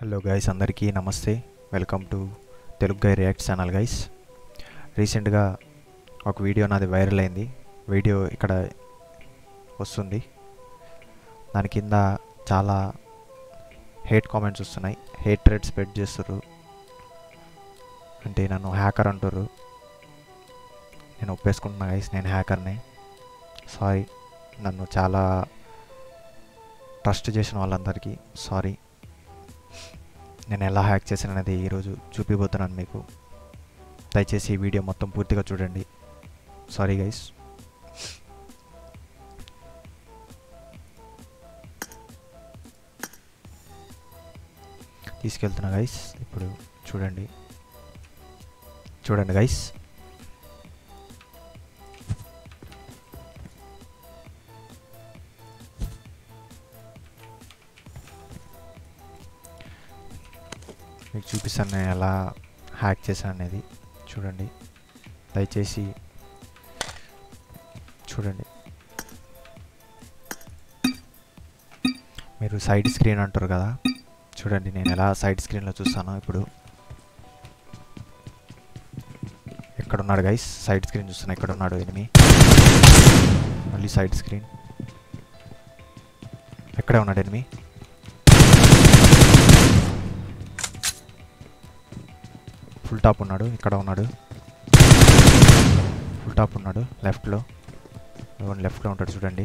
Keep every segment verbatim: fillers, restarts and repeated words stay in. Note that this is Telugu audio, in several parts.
Hello guys, andariki namaste. Welcome to Telugu Guy Reacts channel guys. Recent ga oka video naadi viral ayindi. Video ikkada vastundi. Dani kinda chaala hate comments vastunnayi. Hate threads spread chesturu. Ante nannu hacker antaru. Nenu oppesukuntunna guys, nenu hacker ne. Sorry, nannu chaala trust chesina vallandariki sorry. నేను ఎలా హ్యాక్ చేశాననేది ఈరోజు చూపిపోతున్నాను మీకు. దయచేసి ఈ వీడియో మొత్తం పూర్తిగా చూడండి. Sorry guys. తీసుకెళ్తున్నా గైస్, ఇప్పుడు చూడండి. చూడండి గైస్, మీకు చూపిస్తాను నేను ఎలా హ్యాక్ చేశాను అనేది. చూడండి దయచేసి చూడండి. మీరు సైడ్ స్క్రీన్ అంటారు కదా, చూడండి నేను ఎలా సైడ్ స్క్రీన్లో చూస్తాను. ఇప్పుడు ఎక్కడున్నాడు గైస్, సైడ్ స్క్రీన్ చూస్తాను. ఎక్కడున్నాడు ఎనిమి, మళ్ళీ సైడ్ స్క్రీన్. ఎక్కడే ఉన్నాడు ఎనిమి, ఫుల్ టాప్ ఉన్నాడు, ఇక్కడ ఉన్నాడు, ఫుల్ టాప్ ఉన్నాడు, లెఫ్ట్లో లెఫ్ట్లో ఉంటాడు. చూడండి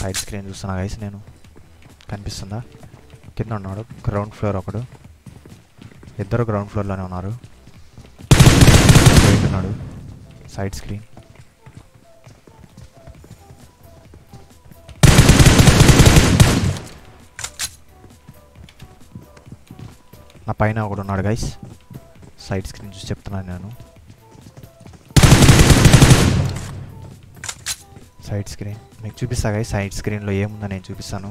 సైడ్ స్క్రీన్ చూస్తున్నా గైస్ నేను, కనిపిస్తుందా? కింద ఉన్నాడు, గ్రౌండ్ ఫ్లోర్ ఒకడు, ఇద్దరు గ్రౌండ్ ఫ్లోర్లోనే ఉన్నారు. ఉన్నాడు సైడ్ స్క్రీన్, నా పైన ఒకడు ఉన్నాడు గైస్. సైడ్ స్క్రీన్ చూసి చెప్తున్నాను నేను. సైడ్ స్క్రీన్ మీకు చూపిస్తా గైస్, సైడ్ స్క్రీన్లో ఏముందో నేను చూపిస్తాను.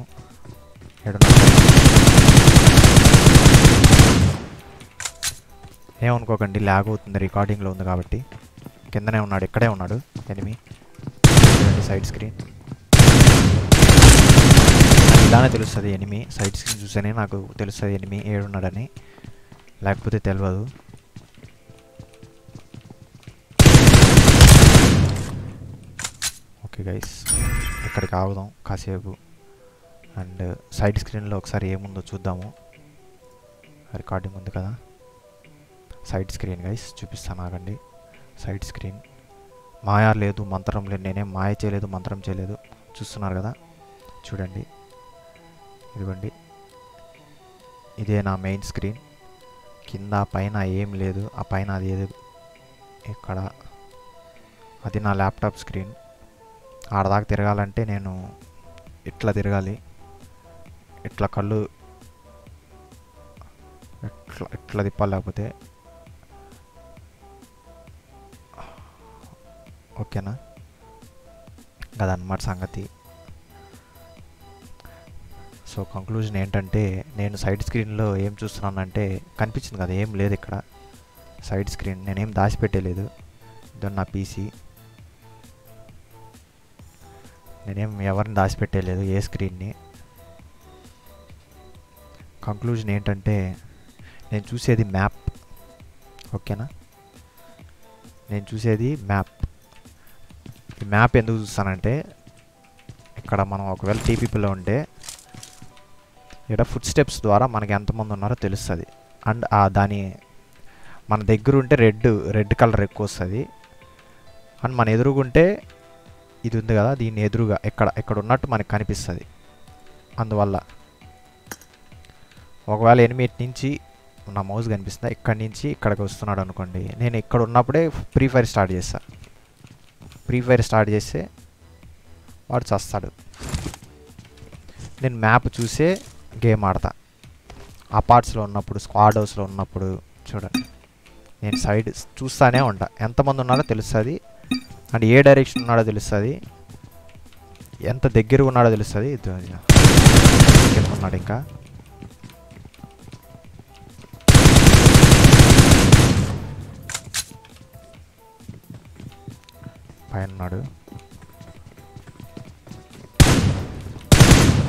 ఏమనుకోకండి, ల్యాగ్ అవుతుంది, రికార్డింగ్లో ఉంది కాబట్టి. కిందనే ఉన్నాడు, ఇక్కడే ఉన్నాడు ఎనిమి. సైడ్ స్క్రీన్ ఇలానే తెలుస్తుంది ఎనిమి, సైడ్ స్క్రీన్ చూస్తేనే నాకు తెలుస్తుంది ఎనిమి ఏడున్నాడని, లేకపోతే తెలియదు. ఓకే గైస్, ఇక్కడికి ఆగుదాం కాసేపు అండ్ సైడ్ స్క్రీన్లో ఒకసారి ఏముందో చూద్దాము. రికార్డింగ్ ఉంది కదా, సైడ్ స్క్రీన్ గైస్ చూపిస్తాను ఆగండి. సైడ్ స్క్రీన్, మాయా లేదు మంత్రం లేదు, నేనేం మాయ చేయలేదు మంత్రం చేయలేదు, చూస్తున్నారు కదా. చూడండి ఇదిగోండి, ఇదే నా మెయిన్ స్క్రీన్. కింద పైన ఏం లేదు, ఆ పైన అది ఏది ఇక్కడ, అది నా ల్యాప్టాప్ స్క్రీన్. ఆడదాకా తిరగాలంటే నేను ఇట్లా తిరగాలి, ఇట్లా కళ్ళు ఇట్లా ఇట్లా తిప్పాలి, లేకపోతే ఓకేనా కదన్నమాట సంగతి. సో కంక్లూజన్ ఏంటంటే, నేను సైడ్ స్క్రీన్లో ఏం చూస్తున్నానంటే, కనిపించింది కదా ఏం లేదు ఇక్కడ సైడ్ స్క్రీన్, నేనేం దాచిపెట్టేలేదు. ఇదో నా పీసీ, నేనేం ఎవరిని దాచిపెట్టేలేదు ఏ స్క్రీన్ని. కంక్లూజన్ ఏంటంటే, నేను చూసేది మ్యాప్, ఓకేనా, నేను చూసేది మ్యాప్. ఈ మ్యాప్ ఎందుకు చూస్తానంటే, ఇక్కడ మనం ఒకవేళ టీపీపీలో ఉంటే ఇక్కడ ఫుట్ స్టెప్స్ ద్వారా మనకి ఎంతమంది ఉన్నారో తెలుస్తుంది. అండ్ దాని మన దగ్గర ఉంటే రెడ్ రెడ్ కలర్ ఎక్కువ వస్తుంది, అండ్ మన ఎదురుగుంటే ఇది ఉంది కదా దీని ఎదురుగా ఎక్కడ ఎక్కడ ఉన్నట్టు మనకు కనిపిస్తుంది. అందువల్ల ఒకవేళ ఎనిమిది నుంచి నా మౌస్ కనిపిస్తుంది, ఇక్కడి నుంచి ఇక్కడికి వస్తున్నాడు అనుకోండి, నేను ఇక్కడ ఉన్నప్పుడే ఫ్రీ ఫైర్ స్టార్ట్ చేస్తాను. ఫ్రీ ఫైర్ స్టార్ట్ చేస్తే వాడు చస్తాడు. నేను మ్యాప్ చూసే గేమ్ ఆడతా, ఆ పార్ట్స్లో ఉన్నప్పుడు, స్క్వాడ్ హౌస్లో ఉన్నప్పుడు. చూడండి నేను సైడ్ చూస్తూనే ఉంటా, ఎంతమంది ఉన్నారో తెలుస్తుంది, అండ్ ఏ డైరెక్షన్ ఉన్నాడో తెలుస్తుంది, ఎంత దగ్గర ఉన్నాడో తెలుస్తుంది. ఉన్నాడు ఇంకా, పైన ఉన్నాడు,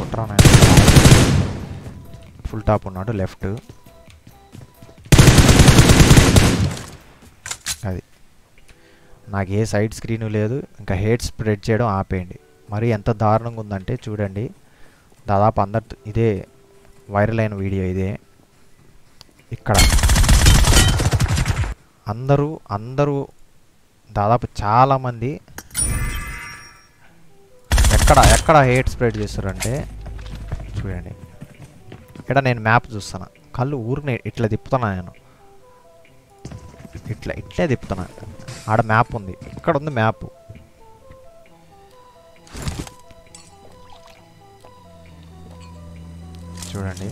కుట్రా ఫుల్ టాప్ ఉన్నాడు లెఫ్ట్. అది నాకు ఏ సైడ్ స్క్రీను లేదు. ఇంకా హేట్ స్ప్రెడ్ చేయడం ఆపేయండి. మరి ఎంత దారుణంగా ఉందంటే చూడండి, దాదాపు అందరు ఇదే వైరల్ అయిన వీడియో ఇదే. ఇక్కడ అందరూ అందరూ దాదాపు చాలామంది ఎక్కడ ఎక్కడ హేట్ స్ప్రెడ్ చేస్తారంటే చూడండి, ఇక్కడ నేను మ్యాప్ చూస్తున్నా, కళ్ళు ఊరిని ఇట్లా తిప్పుతున్నా, నేను ఇట్లా ఇట్లే తిప్పుతున్నా, ఆడ మ్యాప్ ఉంది, ఇక్కడ ఉంది మ్యాప్, చూడండి.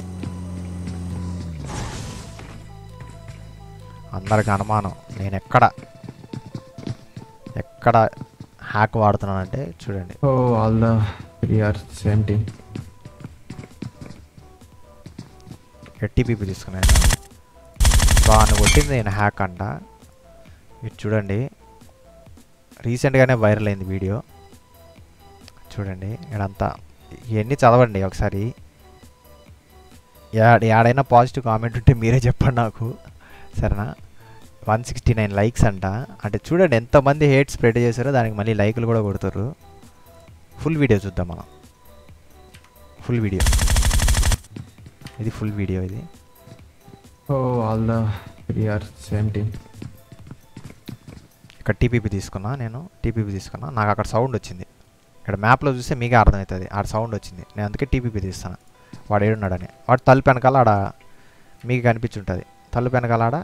అందరికి అనుమానం నేను ఎక్కడ ఎక్కడ హ్యాక్ వాడుతున్నానంటే చూడండి. Oh all the we are same team. ఎట్టిపీపీ తీసుకున్నాను, వాడిని కొట్టింది నేను హ్యాక్ అంట. ఇది చూడండి, రీసెంట్గానే వైరల్ అయింది వీడియో చూడండి. ఇదంతా ఇవన్నీ చదవండి ఒకసారి, ఏడైనా పాజిటివ్ కామెంట్ ఉంటే మీరే చెప్పండి నాకు, సరేనా. వన్ సిక్స్టీ నైన్ లైక్స్ అంట, అంటే చూడండి ఎంతమంది హేట్ స్ప్రెడ్ చేశారో, దానికి మళ్ళీ లైకులు కూడా కొడతారు. ఫుల్ వీడియో చూద్దాం మనం, ఫుల్ వీడియో ఇది, ఫుల్ వీడియో ఇది. Oh all the we are same team. ఇక్కడ టీపీపీ తీసుకున్నా, నేను టీపీపీ తీసుకున్నా, నాకు అక్కడ సౌండ్ వచ్చింది. ఇక్కడ మ్యాప్లో చూస్తే మీకే అర్థమవుతుంది, ఆడ సౌండ్ వచ్చింది, నేను అందుకే టీపీపీ తీస్తాను. వాడు ఏడున్నాడని, వాడు తలుపు వెనకాల ఆడ మీకు కనిపించుంటుంది, తలుపు వెనకాల ఆడ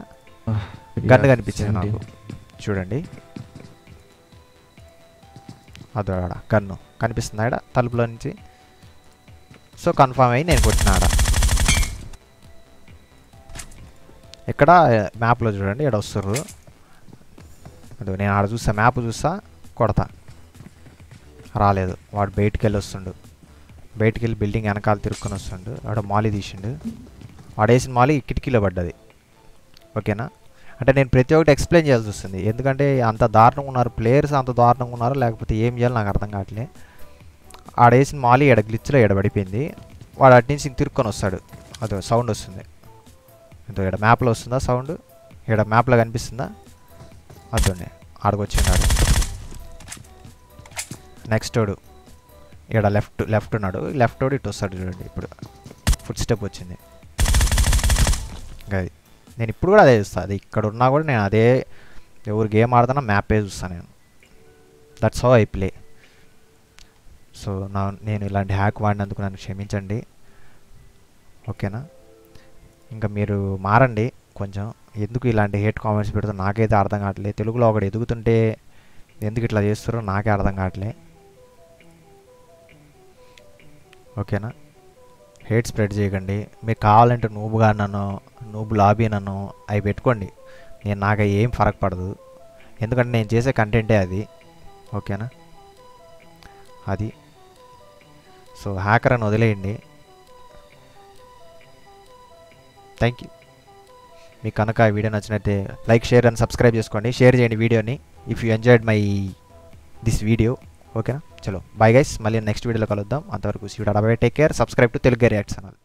గన్ను కనిపించింది నాకు. చూడండి అదో ఆడ గన్ను కనిపిస్తుంది ఆడ తలుపులో నుంచి. సో కన్ఫామ్ అయ్యి నేను కొట్టిన ఆడ. ఇక్కడ మ్యాప్లో చూడండి, ఇక్కడ వస్తుర్రు, అదో నేను ఆడ చూస్తా, మ్యాప్ చూస్తా, కొడతా, రాలేదు. వాడు బయటికి వెళ్ళి వస్తుండు, బయటికి వెళ్ళి బిల్డింగ్ వెనకాల తిరుక్కొని వస్తుండు. వాడు మాలి తీసిండు, వాడేసిన మాలి కిటికీలో పడ్డది. ఓకేనా, అంటే నేను ప్రతి ఒక్కటి ఎక్స్ప్లెయిన్ చేయాల్సి వస్తుంది, ఎందుకంటే అంత దారుణంగా ఉన్నారు ప్లేయర్స్, అంత దారుణంగా ఉన్నారు, లేకపోతే ఏం చేయాలి నాకు అర్థం కావట్లే. ఆడేసిన మాలి ఎడ గ్లిచ్లో ఎడబడిపోయింది, వాడు అటు నుంచి తిరుక్కొని వస్తాడు, అదో సౌండ్ వస్తుంది, అదో ఇక్కడ మ్యాప్లో వస్తుందా సౌండ్, ఇక్కడ మ్యాప్లో కనిపిస్తుందా, అదోనే ఆడకొచ్చిన్నాడు. నెక్స్ట్ వాడు ఇక్కడ లెఫ్ట్ లెఫ్ట్ ఉన్నాడు, లెఫ్ట్ వాడు ఇటు వస్తాడు చూడండి. ఇప్పుడు ఫుట్ స్టెప్ వచ్చింది, అది నేను ఇప్పుడు కూడా అదే చూస్తాను, అది ఇక్కడ ఉన్నా కూడా నేను అదే, ఎవరు గేమ్ ఆడుతున్నా మ్యాపే చూస్తాను నేను. That's how I play. So నా నేను ఇలాంటి హ్యాక్ వాడినందుకు నన్ను క్షమించండి, ఓకేనా. ఇంకా మీరు మారండి కొంచెం, ఎందుకు ఇలాంటి హేట్ కామెంట్స్ పెడుతున్నా నాకైతే అర్థం కావట్లేదు. తెలుగులో ఒకటి ఎదుగుతుంటే ఎందుకు ఇట్లా చేస్తారో నాకే అర్థం కావట్లేదు, ఓకేనా. హేట్ స్ప్రెడ్ చేయకండి, మీకు కావాలంటే నూబుగా నన్ను నూబు లాబీ నన్ను అవి పెట్టుకోండి, నేను నాకు ఏం ఫరక్ పడదు, ఎందుకంటే నేను చేసే కంటెంటే అది, ఓకేనా. అది సో హ్యాకర్ అని వదిలేయండి. Thank you. మీకు కనుక ఈ వీడియో నచ్చినట్టే లైక్, షేర్ అండ్ సబ్స్క్రైబ్ చేసుకోండి. షేర్ చేయండి వీడియోని if you enjoyed my this video, ఓకేనా. చలో బాయ్ గైస్, మళ్ళీ నెక్స్ట్ వీడియోలో కలుద్దాం. అంతవరకు see you, tata bye bye, take care, subscribe to Telugu guy reacts channel.